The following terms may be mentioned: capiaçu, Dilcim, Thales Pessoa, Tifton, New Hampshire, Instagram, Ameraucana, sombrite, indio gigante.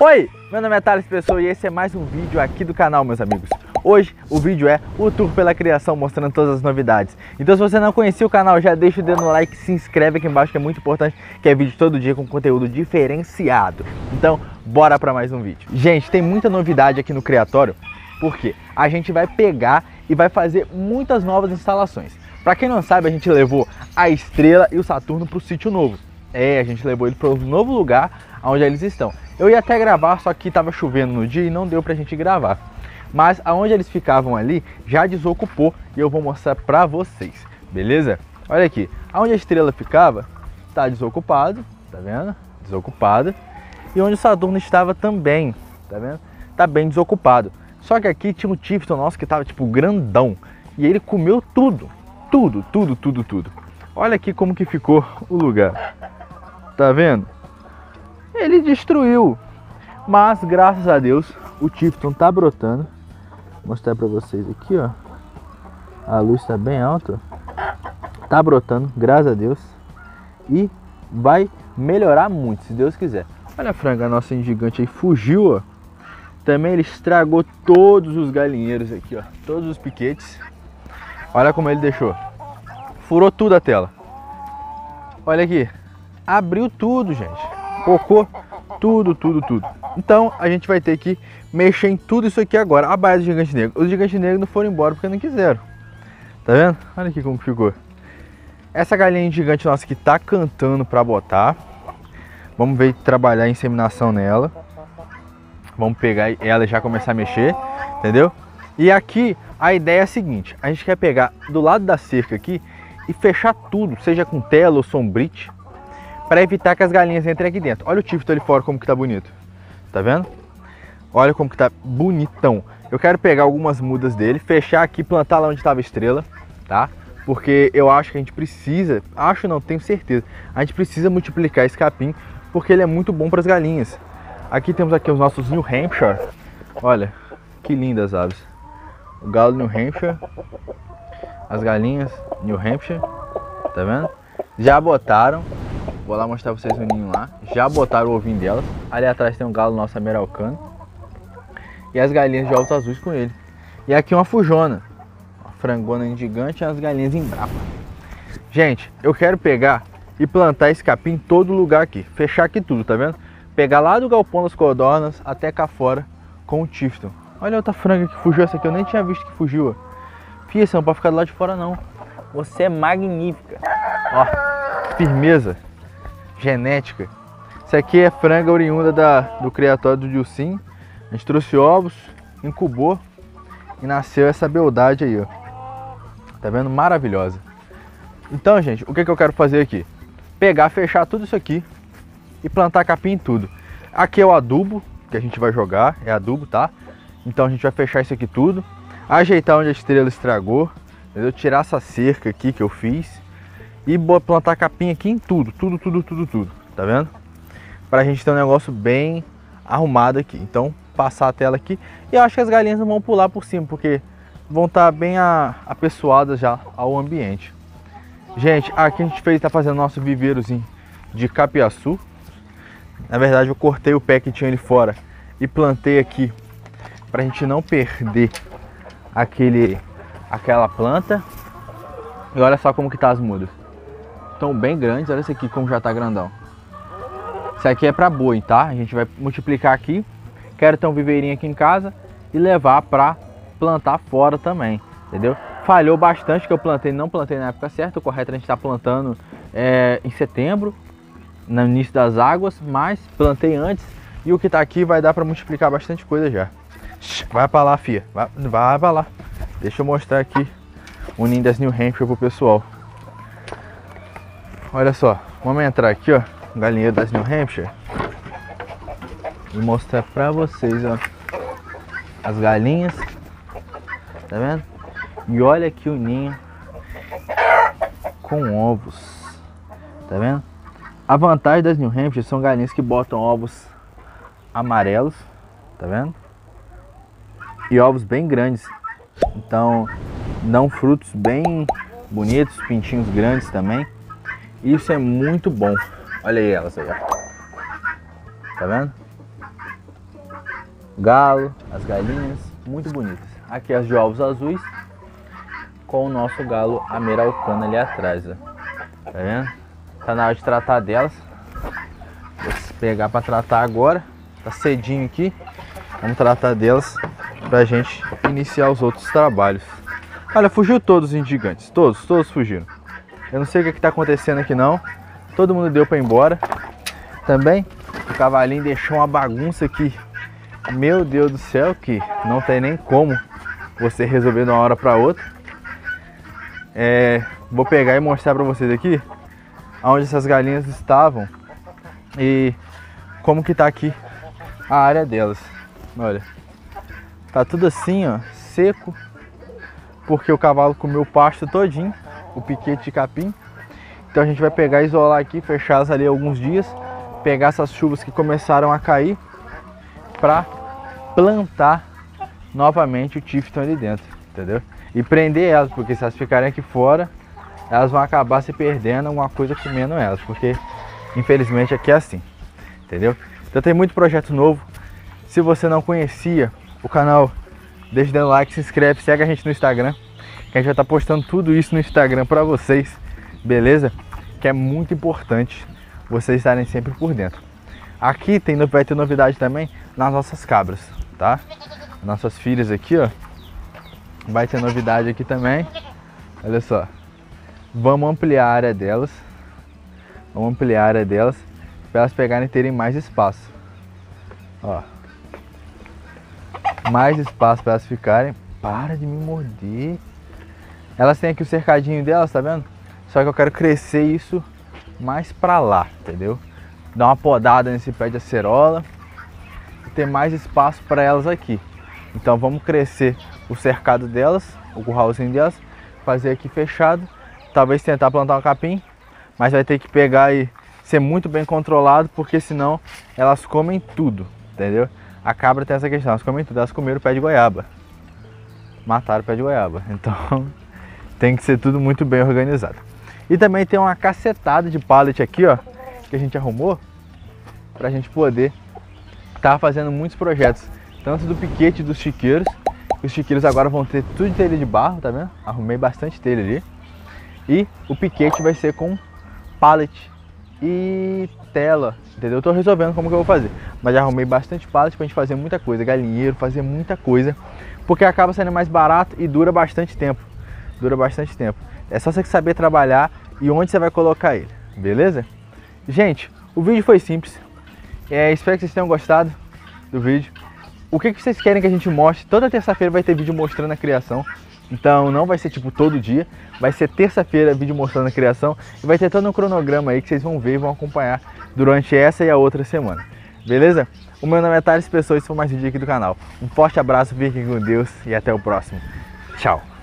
Oi, meu nome é Thales Pessoa e esse é mais um vídeo aqui do canal, meus amigos. Hoje o vídeo é o tour pela criação, mostrando todas as novidades. Então se você não conhecia o canal, já deixa o dedo no like, se inscreve aqui embaixo que é muito importante, que é vídeo todo dia com conteúdo diferenciado. Então bora para mais um vídeo. Gente, tem muita novidade aqui no criatório, porque a gente vai pegar e vai fazer muitas novas instalações. Para quem não sabe, a gente levou a Estrela e o Saturno para o sítio novo. É, a gente levou ele para um novo lugar onde eles estão. Eu ia até gravar, só que estava chovendo no dia e não deu para a gente gravar. Mas aonde eles ficavam ali já desocupou e eu vou mostrar para vocês, beleza? Olha aqui, aonde a Estrela ficava está desocupado, tá vendo? Desocupada. E onde o Saturno estava também, tá vendo? Tá bem desocupado. Só que aqui tinha um Tifton nosso que estava tipo grandão e ele comeu tudo, tudo. Olha aqui como que ficou o lugar, tá vendo? Ele destruiu, mas graças a Deus o Tifton tá brotando. Vou mostrar pra vocês aqui, ó. A luz tá bem alta, tá brotando, graças a Deus, e vai melhorar muito, se Deus quiser. Olha a franga nossa gigante aí, fugiu, ó. Também ele estragou todos os galinheiros aqui, ó, todos os piquetes. Olha como ele deixou, furou tudo a tela. Olha aqui, abriu tudo, gente. Cocô, tudo. Então a gente vai ter que mexer em tudo isso aqui agora. A baia do gigante negro. Os gigantes negros não foram embora porque não quiseram. Tá vendo? Olha aqui como ficou. Essa galinha gigante nossa que tá cantando pra botar. Vamos ver, trabalhar a inseminação nela. Vamos pegar ela e já começar a mexer. Entendeu? E aqui a ideia é a seguinte. A gente quer pegar do lado da cerca aqui e fechar tudo. Seja com tela ou sombrite, para evitar que as galinhas entrem aqui dentro. Olha o Tifton ali fora como que tá bonito. Tá vendo? Olha como que tá bonitão. Eu quero pegar algumas mudas dele, fechar aqui, plantar lá onde estava a Estrela, tá? Porque eu acho que a gente precisa, acho não, tenho certeza, a gente precisa multiplicar esse capim, porque ele é muito bom para as galinhas. Aqui temos aqui os nossos New Hampshire. Olha, que lindas aves. O galo New Hampshire, as galinhas New Hampshire, tá vendo? Já botaram. Vou lá mostrar pra vocês o ninho lá. Já botaram o ovinho delas. Ali atrás tem um galo nosso Ameraucana. E as galinhas de ovos azuis com ele. E aqui uma fujona. Uma frangona gigante e as galinhas em brapa. Gente, eu quero pegar e plantar esse capim em todo lugar aqui. Fechar aqui tudo, tá vendo? Pegar lá do galpão das codornas até cá fora com o Tifton. Olha a outra franga que fugiu. Essa aqui eu nem tinha visto que fugiu. Fia, você não pode ficar do lado de fora não. Você é magnífica. Ó, firmeza genética. Isso aqui é franga oriunda do criatório do Dilcim. A gente trouxe ovos, incubou e nasceu essa beldade aí, ó. Tá vendo? Maravilhosa. Então, gente, o que que eu quero fazer aqui? Pegar, fechar tudo isso aqui e plantar capim em tudo. Aqui é o adubo que a gente vai jogar, é adubo, tá? Então a gente vai fechar isso aqui tudo, ajeitar onde a Estrela estragou, entendeu? Tirar essa cerca aqui que eu fiz. E plantar capim aqui em tudo, tá vendo? Pra gente ter um negócio bem arrumado aqui. Então, passar a tela aqui. E eu acho que as galinhas não vão pular por cima, porque vão estar bem apessoadas já ao ambiente. Gente, aqui a gente tá fazendo nosso viveirozinho de capiaçu. Na verdade, eu cortei o pé que tinha ali fora e plantei aqui, pra gente não perder aquela planta. E olha só como que tá as mudas. Estão bem grandes, olha esse aqui como já tá grandão. Isso aqui é para boi, tá? A gente vai multiplicar aqui. Quero ter um viveirinho aqui em casa e levar para plantar fora também, entendeu? Falhou bastante que eu plantei, não plantei na época certa. O correto a gente tá plantando em setembro, no início das águas, mas plantei antes e o que tá aqui vai dar para multiplicar bastante coisa já. Vai para lá, fia, vai para lá. Deixa eu mostrar aqui o ninho das New Hampshire pro pessoal. Olha só, vamos entrar aqui, ó, galinheiro das New Hampshire e mostrar pra vocês, ó, as galinhas, tá vendo? E olha aqui o ninho com ovos, tá vendo? A vantagem das New Hampshire são galinhas que botam ovos amarelos, tá vendo? E ovos bem grandes, então dão frutos bem bonitos, pintinhos grandes também. Isso é muito bom. Olha aí elas aí, ó. Tá vendo? galo, as galinhas, muito bonitas. Aqui as de ovos azuis com o nosso galo Ameraucana ali atrás, ó. Tá vendo? Tá na hora de tratar delas. Vou pegar para tratar agora. Tá cedinho aqui. Vamos tratar delas pra gente iniciar os outros trabalhos. Olha, fugiu todos os indigantes. Todos fugiram. Eu não sei o que tá acontecendo aqui não. Todo mundo deu para ir embora. Também o cavalinho deixou uma bagunça aqui. Meu Deus do céu, que não tem nem como você resolver de uma hora para outra. Vou pegar e mostrar para vocês aqui onde essas galinhas estavam e como que tá aqui a área delas. Olha, tá tudo assim, ó, seco, porque o cavalo comeu o pasto todinho, o piquete de capim. Então a gente vai pegar, isolar aqui, fechar ali alguns dias, pegar essas chuvas que começaram a cair para plantar novamente o Tifton ali dentro, entendeu? E prender elas, porque se elas ficarem aqui fora, elas vão acabar se perdendo, alguma coisa comendo elas, porque infelizmente aqui é assim, entendeu? Então tem muito projeto novo. Se você não conhecia o canal, deixa dando like, se inscreve, segue a gente no Instagram, que a gente já tá postando tudo isso no Instagram para vocês, beleza? Que é muito importante vocês estarem sempre por dentro. Aqui tem, vai ter novidade também nas nossas cabras, tá? Nossas filhas aqui, ó. Vai ter novidade aqui também. Olha só. Vamos ampliar a área delas. Vamos ampliar a área delas para elas pegarem e terem mais espaço. Ó. Mais espaço para elas ficarem. Para de me morder. Elas têm aqui o cercadinho delas, tá vendo? Só que eu quero crescer isso mais para lá, entendeu? Dar uma podada nesse pé de acerola e ter mais espaço para elas aqui. Então vamos crescer o cercado delas, o curralzinho delas, fazer aqui fechado, talvez tentar plantar um capim, mas vai ter que pegar e ser muito bem controlado, porque senão elas comem tudo, entendeu? A cabra tem essa questão, elas comem tudo, elas comeram o pé de goiaba, mataram o pé de goiaba, então tem que ser tudo muito bem organizado. E também tem uma cacetada de pallet aqui, ó, que a gente arrumou pra gente poder estar fazendo muitos projetos, tanto do piquete dos chiqueiros. Os chiqueiros agora vão ter tudo de telha de barro, tá vendo? Arrumei bastante telha ali. E o piquete vai ser com pallet e tela, entendeu? Eu tô resolvendo como que eu vou fazer, mas já arrumei bastante pallet pra gente fazer muita coisa, galinheiro, fazer muita coisa, porque acaba saindo mais barato e dura bastante tempo. Dura bastante tempo. É só você saber trabalhar e onde você vai colocar ele, beleza? Gente, o vídeo foi simples. Espero que vocês tenham gostado do vídeo. O que vocês querem que a gente mostre? Toda terça-feira vai ter vídeo mostrando a criação. Então não vai ser tipo todo dia. Vai ser terça-feira vídeo mostrando a criação. E vai ter todo um cronograma aí que vocês vão ver e vão acompanhar durante essa e a outra semana. Beleza? O meu nome é Thales Pessoa e esse foi mais um vídeo aqui do canal. Um forte abraço, fiquem com Deus e até o próximo. Tchau!